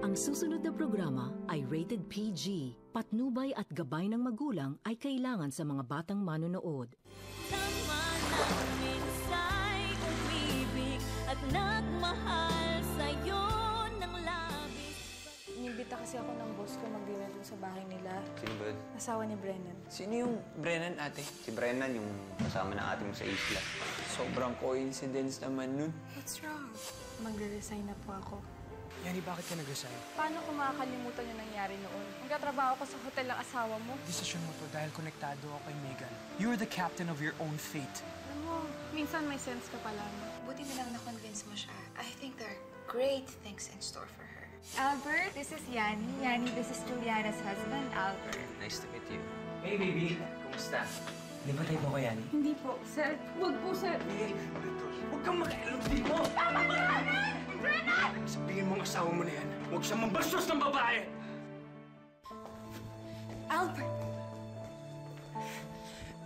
Ang susunod na programa ay rated PG. Patnubay at gabay ng magulang ay kailangan sa mga batang manonood. Tama na minsay umibig at nagmahal sa'yo ng labis. Inibita kasi ako ng boss ko mag-dinner sa bahay nila. Sino ba? Asawa ni Brennan. Sino yung Brennan, ate? Si Brennan yung kasama ng ate mo sa isla. Sobrang coincidence naman nun. What's wrong? Magre-resign na po ako. Yani, bakit ka nag-resign? Paano ko makakalimutan yung nangyari noon? Magkatrabaho ko sa hotel ng asawa mo. Desisyon mo to dahil konektado ako kay Megan. You're the captain of your own fate. Alam mo, minsan may sense ka pala. Buti na lang na-convince mo siya. I think there are great things in store for her. Albert, this is Yani. Yani, this is Juliana's husband, Albert. Nice to meet you. Hey, baby. Kumusta? Hindi ba tayo po ko, Yani? Hindi po, sir. Huwag po, sir. Hey, huwag kang makialam dito. Tama ka, Brennan! Brennan! Sabihin mo ang asawa mo na yan. Huwag siyang mambastos ng babae! Albert!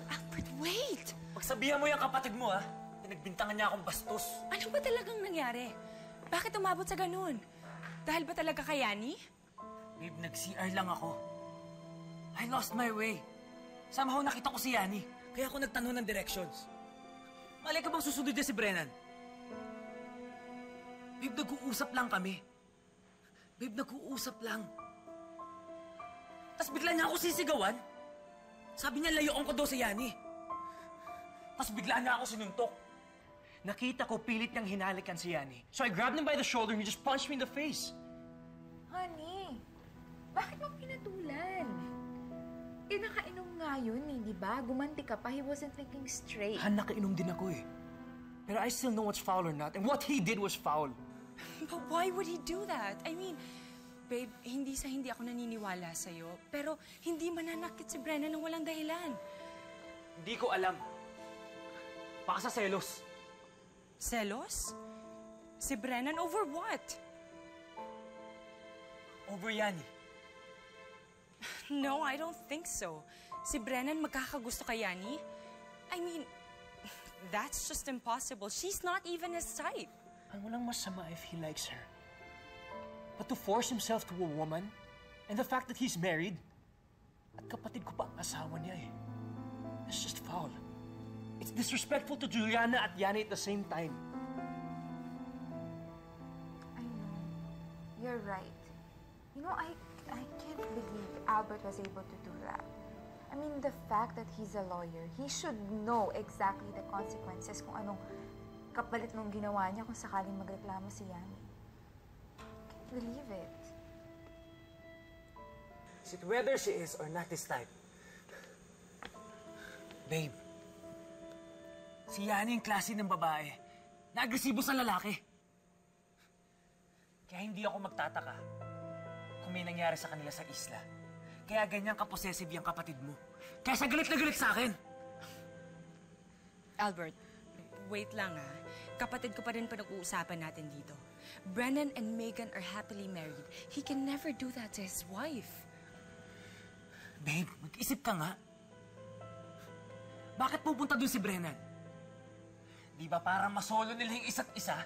Albert, wait! Pagsabihan mo yung kapatid mo, ha? Na nagbintangan niya akong bastos. Ano ba talagang nangyari? Bakit umabot sa ganun? Dahil ba talaga kay Yani? Babe, nag-CR lang ako. I lost my way. Somehow nakita ko si Yani. Kaya ako nagtanong ng directions. Malay ka bang susunod niya si Brennan? Babe, nag-uusap lang kami. Babe, nag-uusap lang. Tapos bigla niya ako sisigawan. Sabi niya, layoon ko daw si Yani. Tapos bigla niya ako sinuntok. Nakita ko, pilit niyang hinalikan si Yani. So I grabbed him by the shoulder and he just punched me in the face. Honey, bakit mo pinatulan? Eh, nakainom nga yun eh, di ba? Gumanti ka pa, he wasn't thinking straight. Han, nakainom din ako eh. Pero I still know what's foul or not, and what he did was foul. But why would he do that? I mean, babe, hindi ako naniniwala sa'yo, pero hindi mananakit si Brennan ng walang dahilan. Hindi ko alam. Baka sa selos. Selos? Si Brennan over what? Over Yani. No, I don't think so. Si Brennan magkakagusto kay Yani? I mean, that's just impossible. She's not even his type. And walang masama if he likes her. But to force himself to a woman, and the fact that he's married, at kapatid ko pa ang asawa niya eh. That's just foul. It's disrespectful to Juliana at Yani at the same time. I know. You're right. You know, I can't believe Albert was able to do that. I mean, the fact that he's a lawyer, he should know exactly the consequences kung anong kapalit nung ginawa niya kung sakaling magreklamo si Yani. I can't believe it. Is it whether she is or not this type? Babe, si Yani yung klase ng babae na agresibo sa lalaki. Kaya hindi ako magtataka kung may nangyari sa kanila sa isla. Kaya ganyan ka-possessive yung kapatid mo. Kaya sa galit na galit sa akin! Albert, wait lang ah. Kapatid ko pa rin pinag-uusapan natin dito. Brennan and Megan are happily married. He can never do that to his wife. Babe, mag-isip ka nga. Bakit pupunta dun si Brennan? Di ba parang masolo nila yung isa't isa?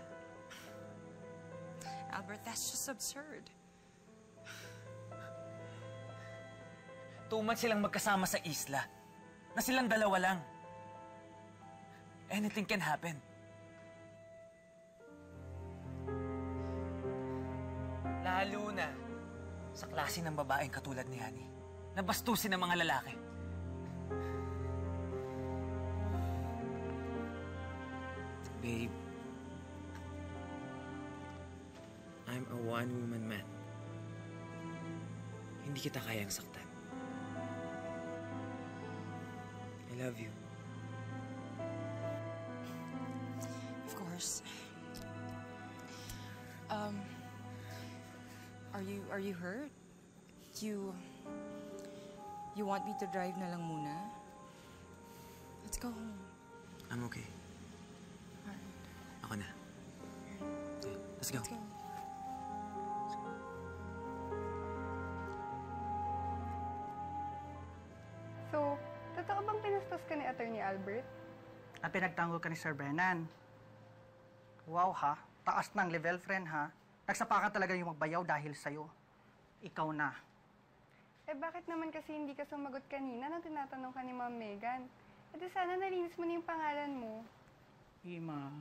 Albert, that's just absurd. Tumat silang magkasama sa isla, na silang dalawa lang. Anything can happen. Lalo na sa klase ng babaeng katulad ni Yani, na bastusin ng mga lalaki. Babe, I'm a one-woman man. Hindi kita kayang saktan. I love you. Of course. Are you hurt? You want me to drive na lang muna? Let's go home. I'm okay. All right. Ako na. Let's go. Let's go. Attorney Albert? At pinagtanggol ka ni Sir Brennan. Wow ha, taas ng level friend ha. Nagsapakan talaga yung magbayaw dahil sa'yo. Ikaw na. Eh bakit naman kasi hindi ka sumagot kanina nang tinatanong ka ni Ma'am Megan? E di sana nalinis mo na yung pangalan mo. Ima,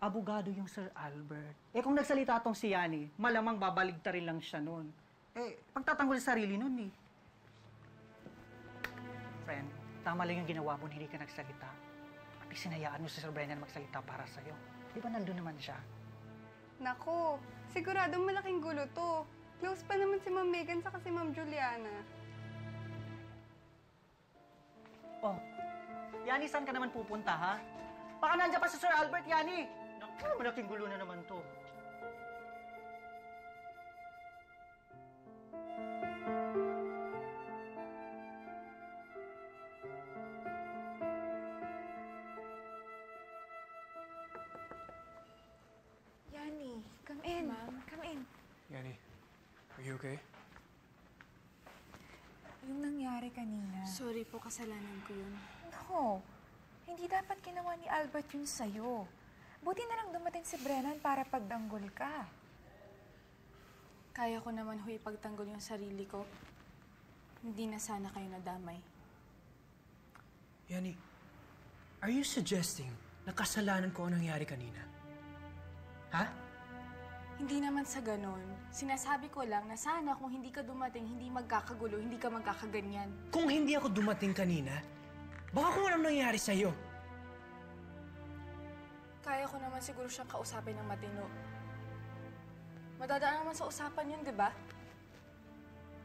abogado yung Sir Albert. Eh kung nagsalita tong si Yani, malamang babaligtarin lang siya nun. Eh, pagtatanggol sa sarili nun eh. Friend, tama lang yung ginawa mo, hindi ka nagsalita. At isinayaan mo si Sir Brennan magsalita para sa'yo. Di ba nandun naman siya? Nako, siguradong malaking gulo to. Close pa naman si Ma'am Megan saka si Ma'am Juliana. Oh, Yani, saan ka naman pupunta, ha? Baka nandiyan pa si Sir Albert, Yani! Naku, malaking gulo na naman to. Okay? Yung nangyari kanina... Sorry po, kasalanan ko yun. No. Hindi dapat ginawa ni Albert yun sa'yo. Buti na lang dumating si Brennan para pagdanggol ka. Kaya ko naman ho ipagtanggol yung sarili ko. Hindi na sana kayo nadamay. Yani, are you suggesting na kasalanan ko ang nangyari kanina? Ha? Hindi naman sa ganon. Sinasabi ko lang na sana kung hindi ka dumating, hindi magkakagulo, hindi ka magkakaganyan. Kung hindi ako dumating kanina, baka kung anong nangyari sa'yo. Kaya ko naman siguro siyang kausapin ng matino. Madadaan naman sa usapan yun, di ba?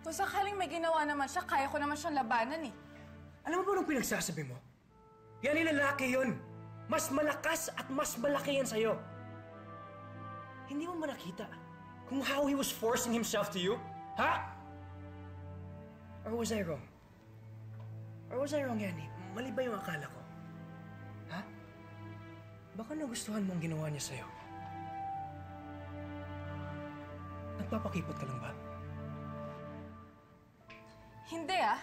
Kung sakaling may ginawa naman siya, kaya ko naman siyang labanan eh. Alam mo ba anong pinagsasabi mo? Yan yung lalaki yun. Mas malakas at mas malaki yan sa'yo. Hindi mo nakita kung how he was forcing himself to you? Ha? Or was I wrong? Or was I wrong, Yani? Mali ba yung akala ko? Ha? Baka nagustuhan mo ang ginawa niya sa'yo. Nagpapakipot ka lang ba? Hindi, ah.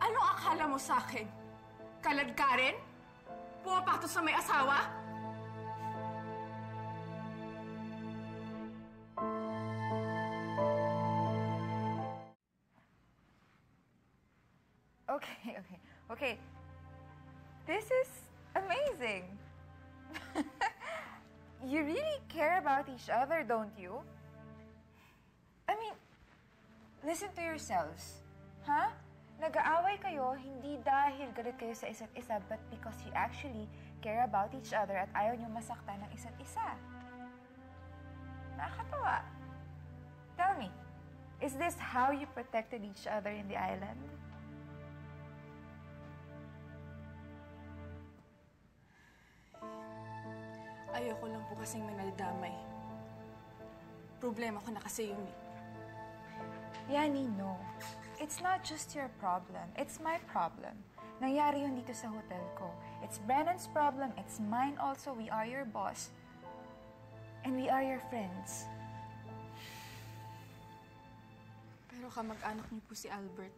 Ano akala mo sa'kin? Kaladkarin? Pumapakto sa may asawa? Okay. This is amazing. You really care about each other, don't you? I mean, listen to yourselves. Huh? Nag-aaway kayo hindi dahil galit kayo sa isa't isa, but because you actually care about each other at ayaw niyo masaktan ng isa't isa. Nakakatawa. Tell me, is this how you protected each other in the island? Ayoko lang po kasing may nadadamay. Problema ko na kasi yun eh. Yani, no. It's not just your problem. It's my problem. Nangyari yun dito sa hotel ko. It's Brennan's problem. It's mine also. We are your boss. And we are your friends. Pero kamag-anak niyo po si Albert.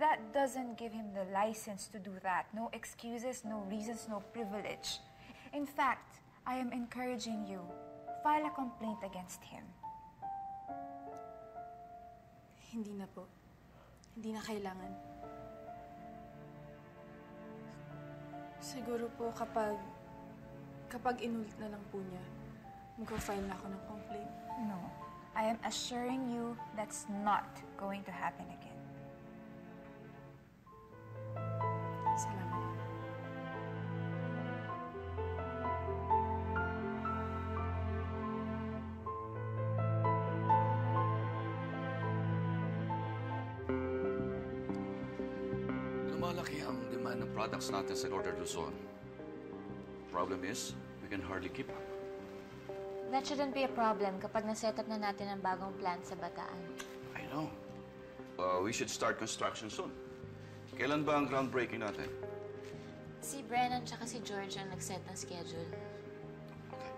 That doesn't give him the license to do that. No excuses, no reasons, no privilege. In fact, I am encouraging you, file a complaint against him. Hindi na po. Hindi na kailangan. Siguro po kapag inulit na lang po niya, mag-file na ako ng complaint. No, I am assuring you that's not going to happen again. Salamat. Products natin sa Northern Luzon. Problem is, we can hardly keep up. That shouldn't be a problem kapag na-setup na natin ang bagong plant sa Bataan. I know. We should start construction soon. Kailan ba ang groundbreaking natin? Si Brennan tsaka si George ang nag-set ng schedule. Okay.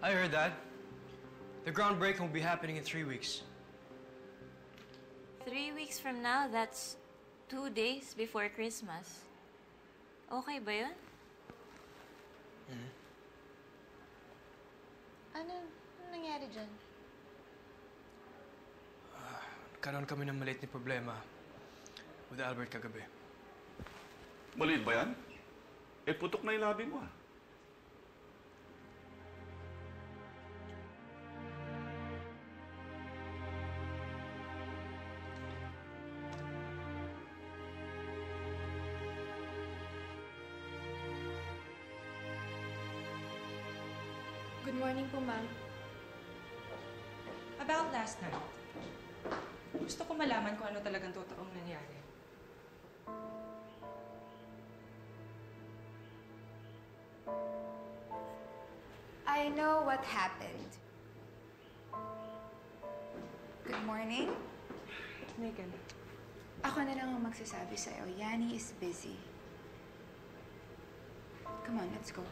I heard that. The groundbreaking will be happening in 3 weeks. 3 weeks from now, that's... 2 days before Christmas. Okay ba yun? Ano? nangyari dyan? Karoon kami ng maliit na problema with Albert kagabi. Maliit ba yan? Eh, putok na yung labi mo, ah. Good morning po, ma'am. About last night, gusto ko malaman kung ano talagang totoong nangyari. I know what happened. Good morning. Megan. Ako na lang ang magsasabi sa'yo. Yanni is busy. Come on, let's go.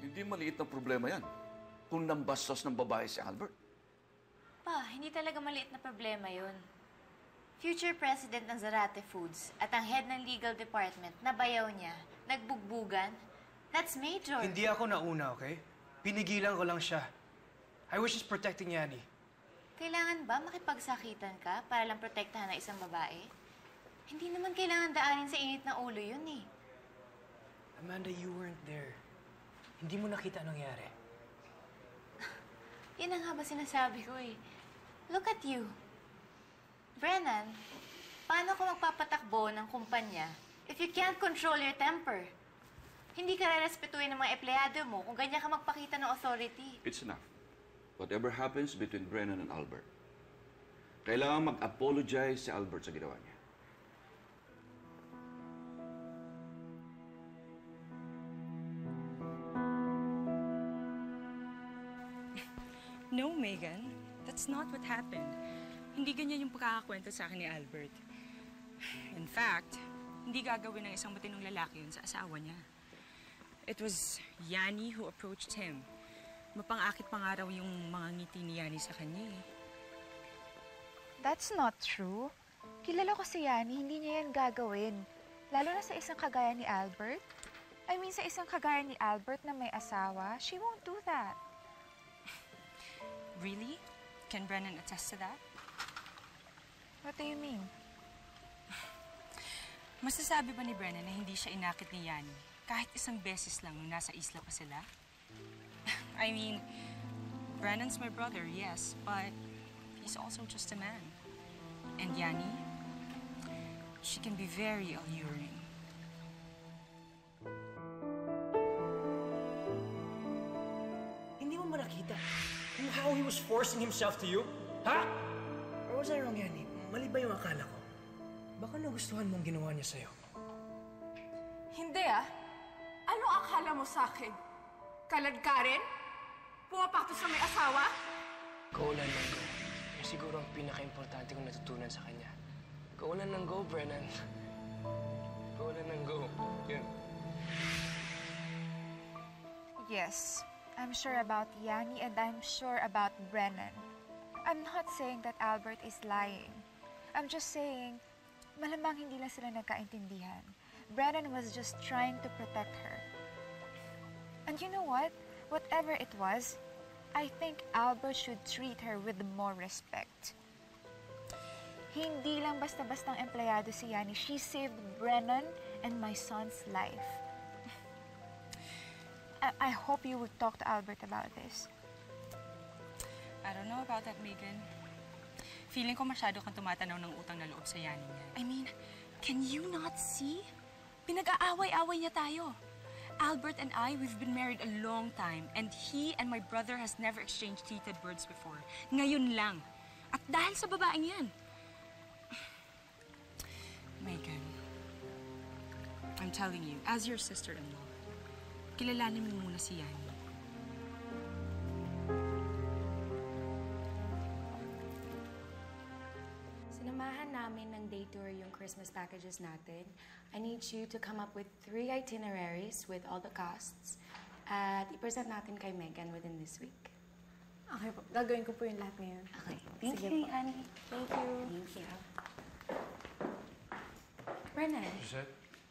Hindi maliit na problema yan. Kung nambastos ng babae si Albert. Pa, hindi talaga maliit na problema yun. Future president ng Zarate Foods at ang head ng legal department, nabayaw niya, nagbugbugan. That's major. Hindi ako nauna, okay? Pinigilan ko lang siya. I was just protecting Yanni. Kailangan ba makipagsakitan ka para lang protektahan ng isang babae? Hindi naman kailangan daanin sa init na ulo yun eh. Amanda, you weren't there. Hindi mo nakita anong nangyari. Yan ang haba sinasabi ko eh. Look at you. Brennan, paano ko magpapatakbo ng kumpanya if you can't control your temper? Hindi ka rerespetuhin ng mga empleyado mo kung ganyan ka magpakita ng authority. It's enough. Whatever happens between Brennan and Albert, kailangan mag-apologize si Albert sa ginawa niya. No, Megan. That's not what happened. Hindi ganyan yung pagkakakwento sa akin ni Albert. In fact, hindi gagawin ng isang matinong lalaki yun sa asawa niya. It was Yanni who approached him. Mapangakit pa nga raw yung mga ngiti ni Yanni sa kanya eh. That's not true. Kilala ko si Yanni, hindi niya yan gagawin. Lalo na sa isang kagaya ni Albert. I mean, sa isang kagaya ni Albert na may asawa, she won't do that. Really? Can Brennan attest to that? What do you mean? Masasabi ba ni Brennan na hindi siya inakit ni Yanni kahit isang beses lang nung nasa isla pa sila? I mean, Brennan's my brother, yes, but he's also just a man. And Yanni, she can be very alluring. Hindi mo marakita how he was forcing himself to you? Ha? Or was I wrong, Yanni? Mali ba yung akala ko? Baka nagustuhan mong ginawa niya sa'yo. Hindi, ah. Ano akala mo sa'kin? Kalad ka rin? Pumapakto sa may asawa? Kaulan ng go. Yung siguro ang pinaka-importante kong natutunan sa kanya. Kaulan ng go, Brennan. Kaulan ng go. Yun. Yes, I'm sure about Yanni and I'm sure about Brennan. I'm not saying that Albert is lying. I'm just saying, malamang hindi lang sila nagkaintindihan. Brennan was just trying to protect her. And you know what? Whatever it was, I think Albert should treat her with more respect. Hindi lang basta-bastang empleyado si Yanni. She saved Brennan and my son's life. I hope you would talk to Albert about this. I don't know about that, Megan. Feeling ko masyado kang tumatanaw ng utang na loob sa Yanni niya. I mean, can you not see? Pinag-aaway-aaway niya tayo. Albert and I, we've been married a long time, and he and my brother has never exchanged heated words before. Ngayon lang. At dahil sa babaeng yan. Megan, I'm telling you, as your sister-in-law, kilalanin mo muna si Yanni. Sinamahan namin ng day tour yung Christmas packages natin. I need you to come up with 3 itineraries with all the costs at i-present natin kay Megan within this week. Okay po. Gagawin ko po yung lahat ngayon. Okay. Thank you, Annie. Thank you. Thank you. Brennan,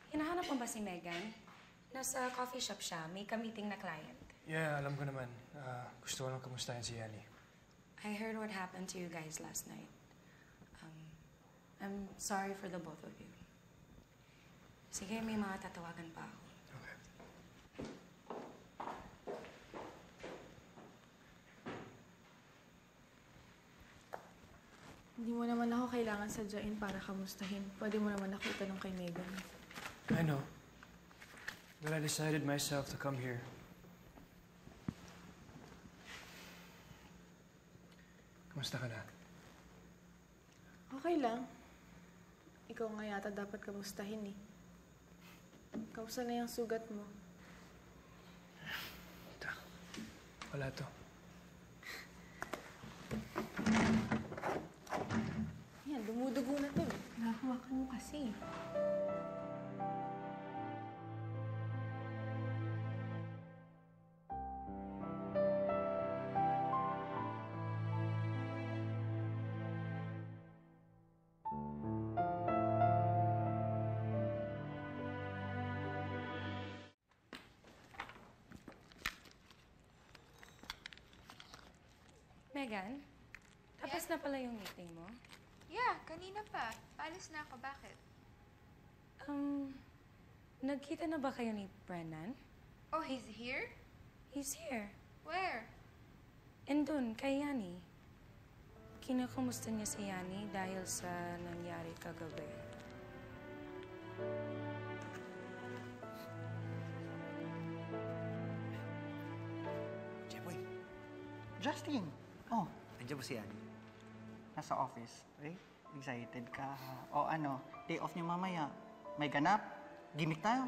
hinahanap mo ba si Megan? Nasa coffee shop siya. May ka-meeting na client. Yeah, alam ko naman. Gusto ko lang kamustahin si Ellie. I heard what happened to you guys last night. I'm sorry for the both of you. Sige, may mga tatawagan pa ako. Okay. Hindi mo naman ako kailangan sadyain para kamustahin. Pwede mo naman ako itanong kay Megan. I know. But I decided myself to come here. Kamusta ka na? Okay lang. Ikaw nga yata dapat kamustahin eh. Kamusta na yung sugat mo? Wala to. Dumudugo na to. Nakahawakan mo kasi. Megan, tapos na pala yung meeting mo? Yeah, kanina pa. Paalis na ako. Bakit? Nagkita na ba kayo ni Brennan? Oh, he's here? He's here. Where? And dun, kay Yanni. Kinakamusta niya si Yanni dahil sa nangyari kagabi. Jeboy. Justin! Oh, nandiyan ba si Yanni? Nasa office. Eh, excited ka. O ano, day off niyo mamaya. May ganap. Gimik tayo.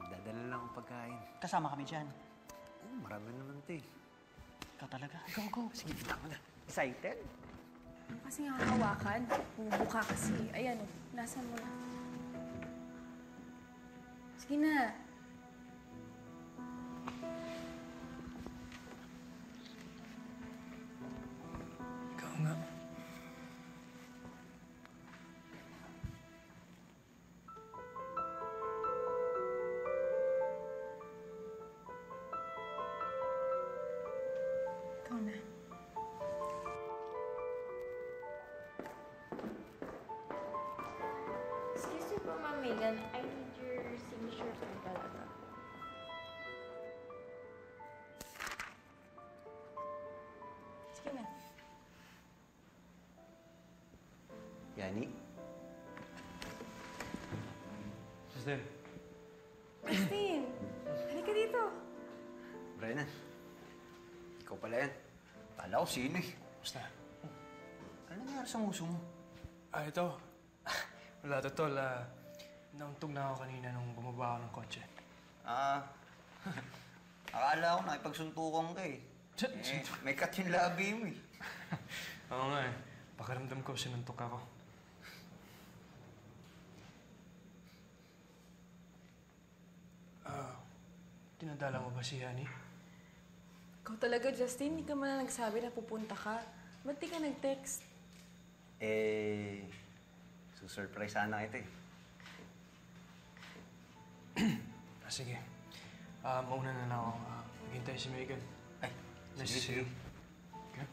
Dadala lang ang pagkain. Kasama kami dyan. Oh, marami naman ito eh. Ikaw talaga. Go, go. Sige, bita mo na. Excited? Kasi nga hawakan. Bubuka kasi. Ayan, nasa mo na. Sige na. Ikaw nga. Megan, I need your signature sa balata. Sige na. Yanni? Justin! Justin! Halika dito! Brennan, ikaw pala yan. Kala ko sino eh. Basta. Ano nangyari sa muso mo? Ah, ito. Wala to, tol. Nauntog na ako kanina nung bumaba ako ng kotse. Akala ko nakipagsuntukan ka eh. May cut yung labi mo eh. Oo nga eh. Pakiramdam ko sinuntok ako. Tinadala mo ba si Yanni? Ikaw talaga, Justin. Hindi ka man nagsabi na pupunta ka. Ba't di ka nag-text? Eh, susurprise sana kita eh. Sige. Mauna na lang ako. Maghintay si Megan. Ay, nice to see you. Okay?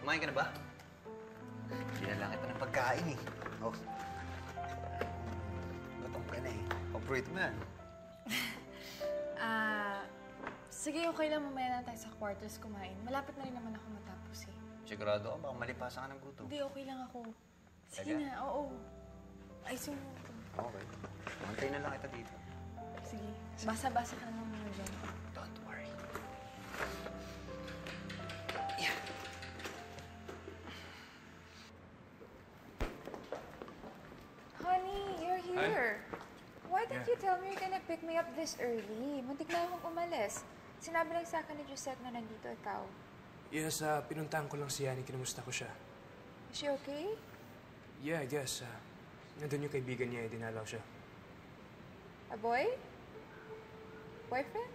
Kumain ka na ba? Dinala kita ng pagkain eh. Oh. Gutom ka na eh. Operate mo yan. Sige, okay lang. Mamaya na tayo sa quarters kumain. Malapit na rin naman ako matapos eh. Sigurado ka? Baka malipasa ka ng gutom. Hindi, okay lang ako. Sige na, oo. Ay, sumunod ko. Okay. Mantay na lang kita dito. Sige. Basa-basa ka naman muna dyan. Don't worry. Yeah. Honey, you're here. Hi. Why didn't you tell me you're gonna pick me up this early? Muntik na akong umalis. Sinabi lang sa akin ni Josette na nandito ikaw. Yes, pinuntahan ko lang si Yanni. Kinumusta ko siya. Is she okay? Yeah, I guess. Nandun yung kaibigan niya, eh. Dinalaw siya. A boy? Boyfriend?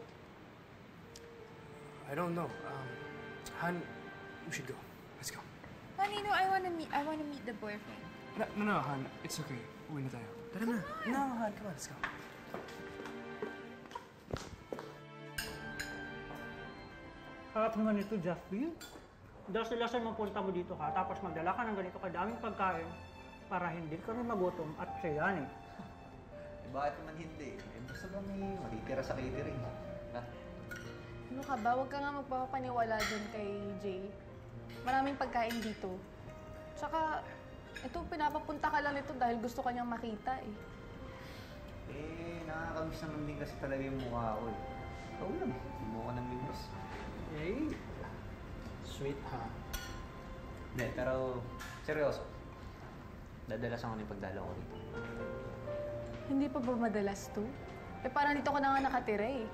I don't know. Han, we should go. Let's go. Honey, no, I want to meet the boyfriend. No, hon. It's okay. Uwi na tayo. Tara na. No, hon. Come on, let's go. Sarap naman ito, Joffrey. Dahil lasan magpunta mo dito ka, tapos magdala ka ng ganito kadaming pagkain para hindi ka rin magutom at sayani. Eh, bakit naman hindi? Eh, basta ba may matitira sa catering? Ha? Ano ka ba? Huwag ka nga magpapaniwala dyan kay Jay. Maraming pagkain dito. Tsaka, ito, pinapapunta ka lang nito dahil gusto ka niyang makita eh. Eh, nakakamiss naman din kasi talaga yung mukha ko eh. Ikaw lang, yung mukha ng limbos. Eh, sweet ha. Hindi, pero seryoso. Dadalas ako na yung pagdalaw ko dito. Hindi pa ba madalas to? Eh, parang dito ka na nga nakatira eh.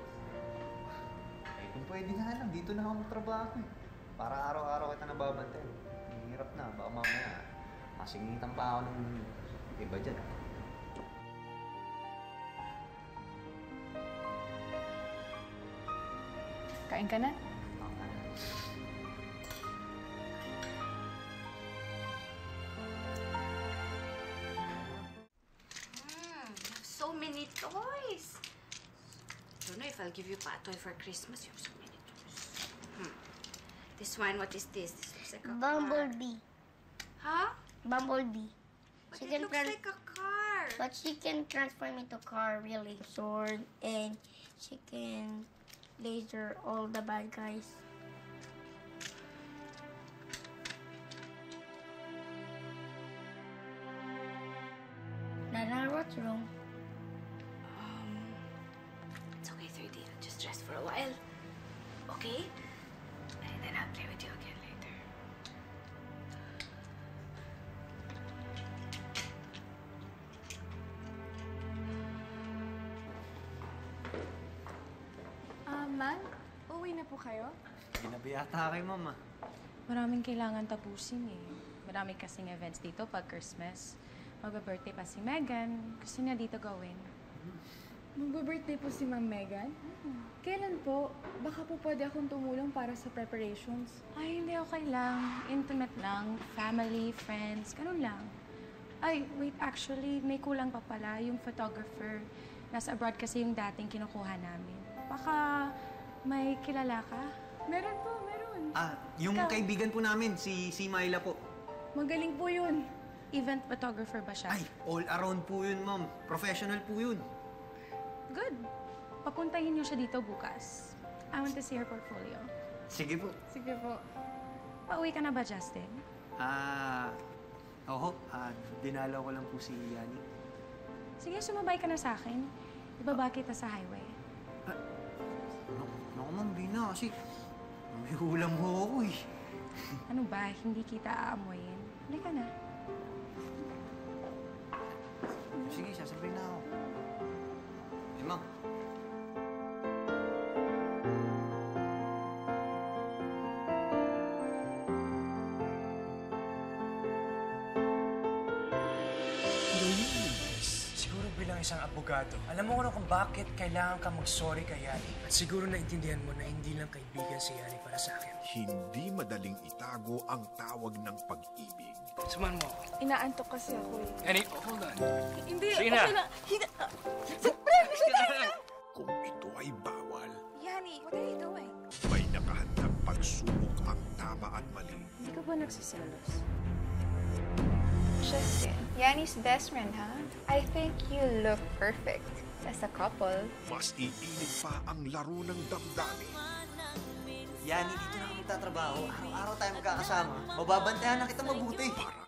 Eh, kung pwede nga lang, dito na ako magtrabaho eh. Para araw-araw kita nababantay. Ang hirap na, baka mamaya masingitan pa ako ng iba dyan. Kain ka na? Toys. I don't know if I'll give you a toy for Christmas. You have so many toys. This one, what is this? This looks like a bumblebee. Huh? Bumblebee. But it looks like a car. But she can transform into a car, really. Sword, and she can laser all the bad guys. Nana, what's wrong? Just for a while, okay? And then I'll play with you again later. Ma'am, uwi na po kayo? Hindi na ba yata kay Mama? Maraming kailangan tapusin eh. Marami kasing events dito pag Christmas. Mag-birthday pa si Megan. Gusto niya dito gawin. Mag-birthday po si Ma'am Megan? Kailan po? Baka po pwede akong tumulong para sa preparations. Ay, hindi. Okay lang. Intimate lang. Family, friends, ganun lang. Ay, wait. Actually, may kulang pa pala yung photographer. Nasa abroad kasi yung dating kinukuha namin. Baka may kilala ka? Meron po, meron. Ah, yung kaibigan po namin, si Myla po. Magaling po yun. Event photographer ba siya? Ay, all around po yun, ma'am. Professional po yun. Good. Papuntahin niyo siya dito bukas. I want to see her portfolio. Sige po. Sige po. Pauwi ka na ba, Justin? Oo. Dinalaw ko lang po si Yani. Sige, sumabay ka na sa akin. Ibaba kita sa highway. Naku, ma'am, Bina, kasi may ulam ho ako eh. Ano ba? Hindi kita aamoyin. Hindi ka na. Sige, sasabay na ako. Eh, ma'am. Isang abogado. Alam mo kung bakit kailangan ka mag-sorry kay Yani. At siguro naintindihan mo na hindi lang kaibigan si Yani para sa akin. Hindi madaling itago ang tawag ng pag-ibig. Suman mo. Inaantok kasi ako eh. Yani, hold on. Hindi. Sina! Kung ito ay bawal. Yani, what are you doing? May nakahandang pagsubok ang tama at mali. Hindi ka ba nagsiselos? Justin, Yanni's best friend, huh? I think you look perfect as a couple. Mas iinit pa ang laro ng damdamin. Yani, dito na kami tatrabaho. Araw-araw tayo magkakasama. Mababantayan na kita mabuti. Para